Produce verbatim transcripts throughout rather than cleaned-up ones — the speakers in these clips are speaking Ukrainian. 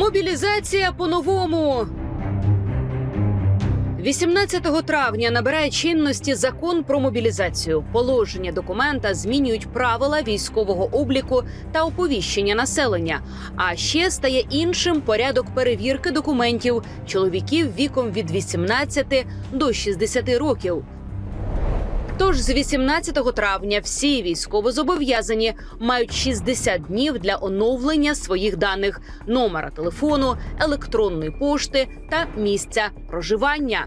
Мобілізація по-новому. вісімнадцятого травня набирає чинності закон про мобілізацію. Положення документа змінюють правила військового обліку та оповіщення населення. А ще стає іншим порядок перевірки документів чоловіків віком від вісімнадцяти до шістдесяти років. Тож з вісімнадцятого травня всі військовозобов'язані мають шістдесят днів для оновлення своїх даних – номера телефону, електронної пошти та місця проживання.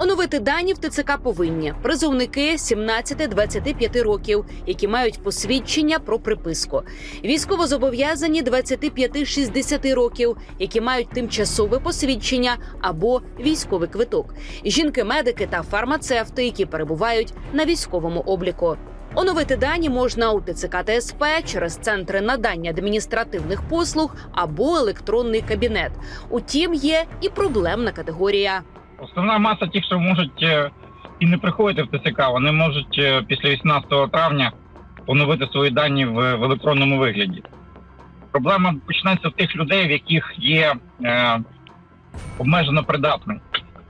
Оновити дані в Те Це Ка повинні призовники сімнадцяти двадцяти п'яти років, які мають посвідчення про приписку, військовозобов'язані двадцяти п'яти шістдесяти років, які мають тимчасове посвідчення або військовий квиток, жінки-медики та фармацевти, які перебувають на військовому обліку. Оновити дані можна у Те Це Ка та Ес Пе, через центри надання адміністративних послуг або електронний кабінет. Утім, є і проблемна категорія. Основна маса тих, що можуть і не приходити в Те Це Ка, вони можуть після вісімнадцятого травня оновити свої дані в, в електронному вигляді. Проблема починається в тих людей, в яких є е, обмежено придатний.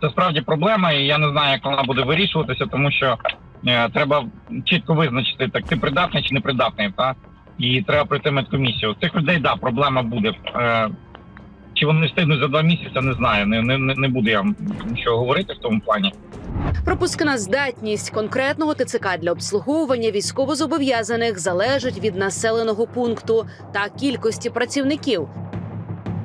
Це справді проблема, і я не знаю, як вона буде вирішуватися, тому що е, треба чітко визначити, так ти придатний чи непридатний, та? І треба пройти медкомісію. У цих людей, да, проблема буде. Е, Чи вони встигнуть за два місяці, не знаю. Не, не, не буду я нічого говорити в тому плані. Пропускна здатність конкретного Те Це Ка для обслуговування військовозобов'язаних залежить від населеного пункту та кількості працівників.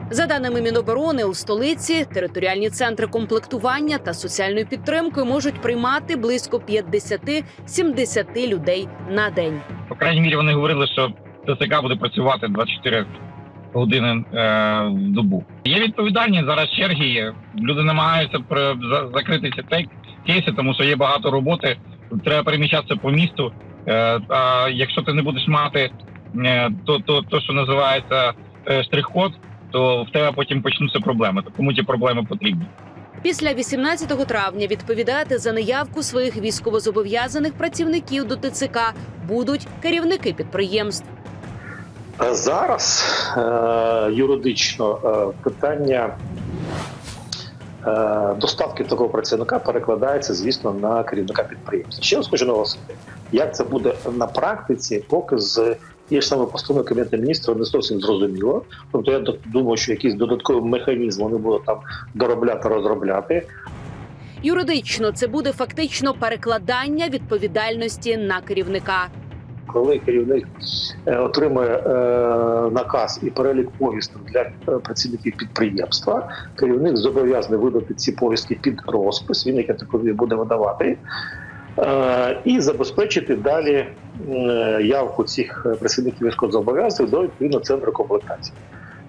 За даними Міноборони, у столиці територіальні центри комплектування та соціальної підтримки можуть приймати близько п'ятдесяти-сімдесяти людей на день. По крайній мірі, вони говорили, що Те Це Ка буде працювати двадцять чотири години е, в добу. Є відповідальні зараз черги, є. Люди намагаються при, за, закрити ці кейси, тому що є багато роботи, треба переміщатися по місту. Е, а якщо ти не будеш мати е, то, то, то, що називається е, штрих-код, то в тебе потім почнуться проблеми. Тому ті проблеми потрібні. Після вісімнадцятого травня відповідати за неявку своїх військовозобов'язаних працівників до Те Це Ка будуть керівники підприємств. Зараз юридично питання доставки такого працівника перекладається, звісно, на керівника підприємства. Ще раз хочу наголосити, як це буде на практиці, поки з тієї ж саме постанови Кабінету Міністрів не зовсім зрозуміло. Тобто я думаю, що якийсь додатковий механізм вони будуть там доробляти, розробляти. Юридично це буде фактично перекладання відповідальності на керівника. Коли керівник отримує е, наказ і перелік повісток для працівників підприємства, керівник зобов'язаний видати ці повістки під розпис, він яке такові буде видавати, е, і забезпечити далі явку цих працівників військовозобов'язаних до відповідного центру комплектації.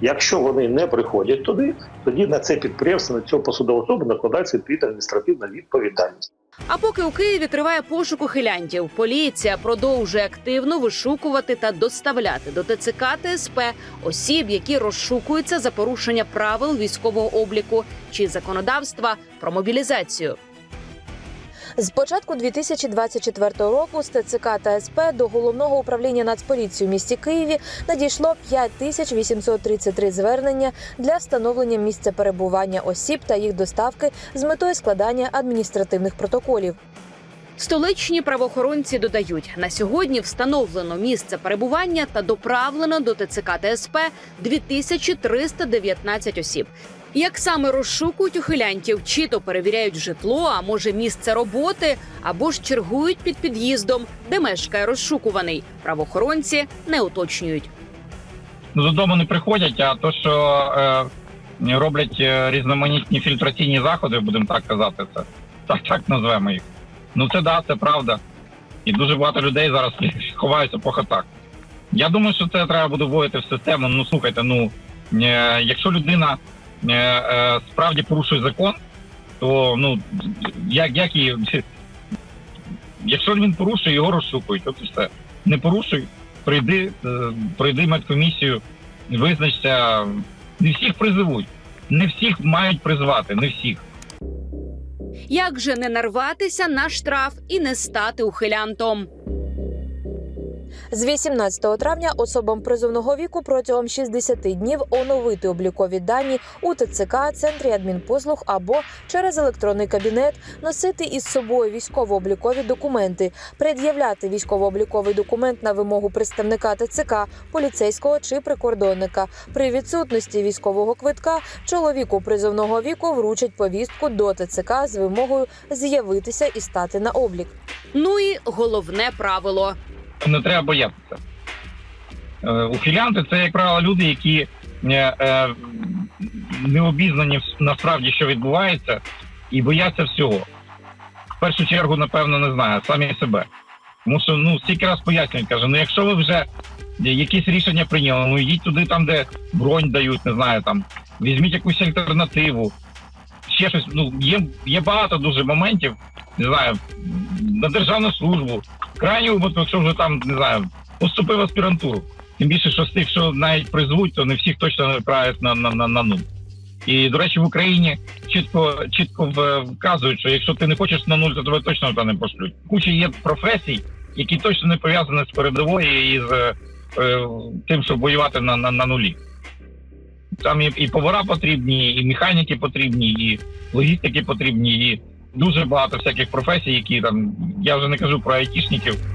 Якщо вони не приходять туди, тоді на це підприємство, на цього посадову особу накладається відповідна адміністративна відповідальність. А поки у Києві триває пошук ухилянтів, поліція продовжує активно вишукувати та доставляти до Те Це Ка та Ес Пе осіб, які розшукуються за порушення правил військового обліку чи законодавства про мобілізацію. З початку дві тисячі двадцять четвертого року з Те Це Ка та Ес Пе до Головного управління Нацполіції у місті Києві надійшло п'ять тисяч вісімсот тридцять три звернення для встановлення місця перебування осіб та їх доставки з метою складання адміністративних протоколів. Столичні правоохоронці додають, на сьогодні встановлено місце перебування та доправлено до Те Це Ка та Ес Пе дві тисячі триста дев'ятнадцять осіб. Як саме розшукують ухилянтів, чи то перевіряють житло, а може місце роботи, або ж чергують під під'їздом, де мешкає розшукуваний, правоохоронці не уточнюють. Додому не приходять, а то, що е, роблять різноманітні фільтраційні заходи, будемо так казати, це так, так назвемо їх. Ну це да, це правда. І дуже багато людей зараз ховаються по хатах. Я думаю, що це треба буде вводити в систему. Ну слухайте, ну е, якщо людина справді порушує закон, то, ну, як, як і... якщо він порушує, його розшукують. От і все. Не порушуй, прийди, прийди медкомісію, визначся. Не всіх призивуть, не всіх мають призвати, не всіх. Як же не нарватися на штраф і не стати ухилянтом? З вісімнадцятого травня особам призовного віку протягом шістдесяти днів оновити облікові дані у Те Це Ка, Центрі адмінпослуг або через електронний кабінет, носити із собою військово-облікові документи, пред'являти військово-обліковий документ на вимогу представника Те Це Ка, поліцейського чи прикордонника. При відсутності військового квитка чоловіку призовного віку вручать повістку до Те Це Ка з вимогою з'явитися і стати на облік. Ну і головне правило. Не треба боятися. Ухилянти – це, як правило, люди, які не обізнані насправді, що відбувається, і бояться всього. В першу чергу, напевно, не знаю, самі себе. Тому що, ну, стільки раз пояснюють, каже, ну, якщо ви вже якісь рішення прийняли, ну, йдіть туди, там, де бронь дають, не знаю, там, візьміть якусь альтернативу. Ще щось, ну, є, є багато дуже моментів, не знаю, на державну службу. Крайній випадок, якщо вже там, не знаю, поступив в аспірантуру. Тим більше, що з тих, що навіть призвуть, то не всіх точно не відправлять на, на, на, на нуль. І, до речі, в Україні чітко, чітко вказують, що якщо ти не хочеш на нуль, то тебе точно туди не пошлють. Куча є професій, які точно не пов'язані з передовою і з е, е, тим, щоб воювати на, на, на нулі. Там і, і повара потрібні, і механіки потрібні, і логістики потрібні, і дуже багато всяких професій, які там, я вже не кажу про айтішників,